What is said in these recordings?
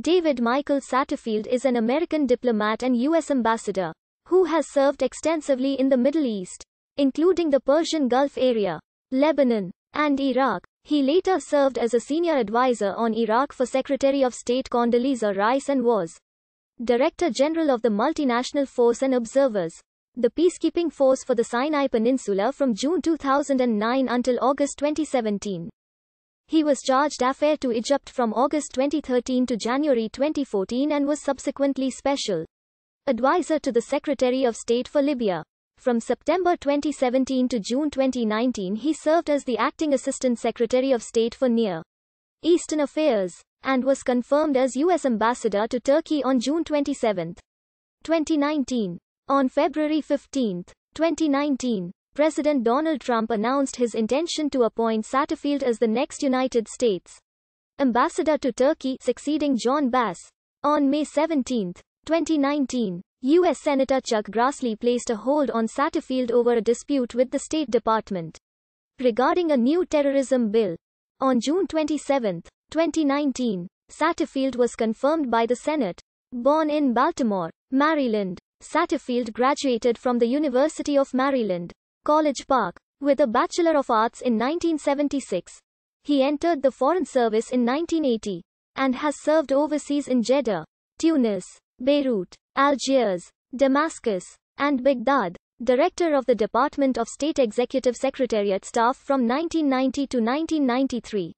David Michael Satterfield is an American diplomat and U.S. ambassador who has served extensively in the Middle East, including the Persian Gulf area, Lebanon, and Iraq. He later served as a senior advisor on Iraq for Secretary of State Condoleezza Rice and was Director General of the Multinational Force and Observers, the peacekeeping force for the Sinai Peninsula from June 2009 until August 2017. He was charged d'affaires to Egypt from August 2013 to January 2014 and was subsequently Special Advisor to the Secretary of State for Libya. From September 2017 to June 2019 he served as the Acting Assistant Secretary of State for Near Eastern Affairs, and was confirmed as U.S. Ambassador to Turkey on June 27, 2019. On February 15, 2019, President Donald Trump announced his intention to appoint Satterfield as the next United States Ambassador to Turkey, succeeding John Bass. On May 17, 2019, U.S. Senator Chuck Grassley placed a hold on Satterfield over a dispute with the State Department regarding a new terrorism bill. On June 27, 2019, Satterfield was confirmed by the Senate. Born in Baltimore, Maryland, Satterfield graduated from the University of Maryland, College Park, with a Bachelor of Arts in 1976. He entered the Foreign Service in 1980 and has served overseas in Jeddah, Tunis, Beirut, Algiers, Damascus, and Baghdad. Director of the Department of State Executive Secretariat Staff from 1990 to 1993.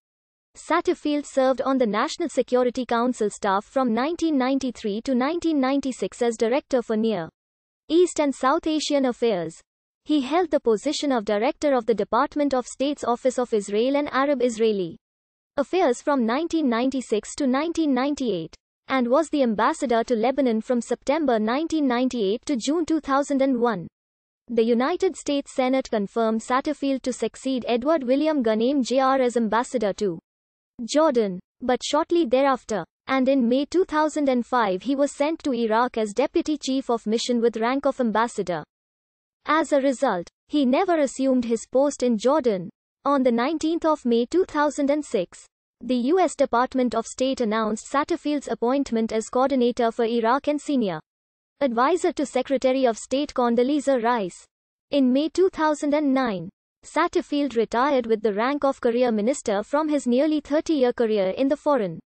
Satterfield served on the National Security Council staff from 1993 to 1996 as Director for Near East and South Asian Affairs. He held the position of Director of the Department of State's Office of Israel and Arab Israeli Affairs from 1996 to 1998, and was the Ambassador to Lebanon from September 1998 to June 2001. The United States Senate confirmed Satterfield to succeed Edward William Ghanem Jr. as Ambassador to Jordan, but shortly thereafter, and in May 2005 he was sent to Iraq as Deputy Chief of Mission with rank of Ambassador. As a result, he never assumed his post in Jordan. On the 19th of May 2006, the U.S. Department of State announced Satterfield's appointment as Coordinator for Iraq and Senior Advisor to Secretary of State Condoleezza Rice. In May 2009, Satterfield retired with the rank of Career Minister from his nearly 30-year career in the Foreign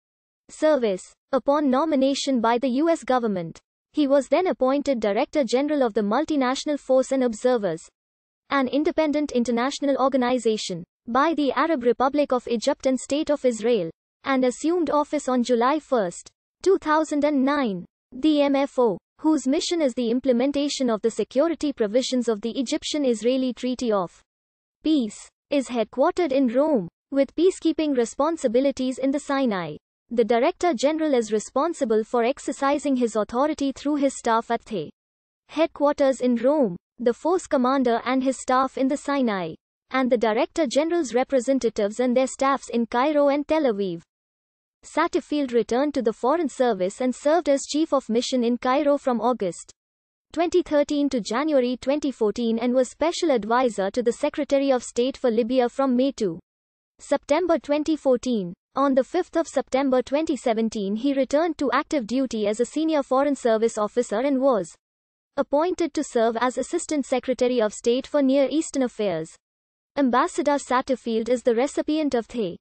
Service. Upon nomination by the U.S. government, he was then appointed Director General of the Multinational Force and Observers, an independent international organization, by the Arab Republic of Egypt and State of Israel, and assumed office on July 1, 2009. The MFO, whose mission is the implementation of the security provisions of the Egyptian Israeli Treaty of Peace, is headquartered in Rome, with peacekeeping responsibilities in the Sinai. The Director General is responsible for exercising his authority through his staff at the headquarters in Rome, the force commander and his staff in the Sinai, and the Director General's representatives and their staffs in Cairo and Tel Aviv. Satterfield returned to the Foreign Service and served as Chief of Mission in Cairo from August 2013 to January 2014 and was Special Advisor to the Secretary of State for Libya from May to September 2014. On 5 September 2017 he returned to active duty as a Senior Foreign Service Officer and was appointed to serve as Assistant Secretary of State for Near Eastern Affairs. Ambassador Satterfield is the recipient of the